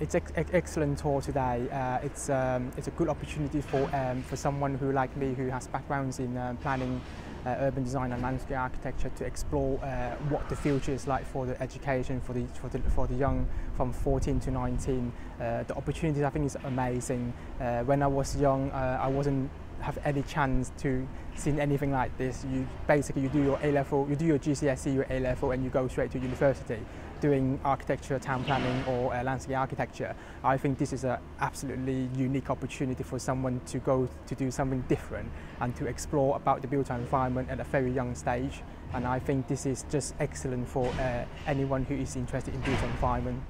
It's excellent tour today. It's a good opportunity for someone who like me, who has backgrounds in planning, urban design and landscape architecture, to explore what the future is like for the education for the young from 14 to 19. The opportunities, I think, is amazing. When I was young, I wasn't have any chance to see anything like this. You do your A level, you do your GCSE, your A level, and you go straight to university doing architecture, town planning, or landscape architecture. I think this is an absolutely unique opportunity for someone to go to do something different and to explore about the built environment at a very young stage. And I think this is just excellent for anyone who is interested in built environment.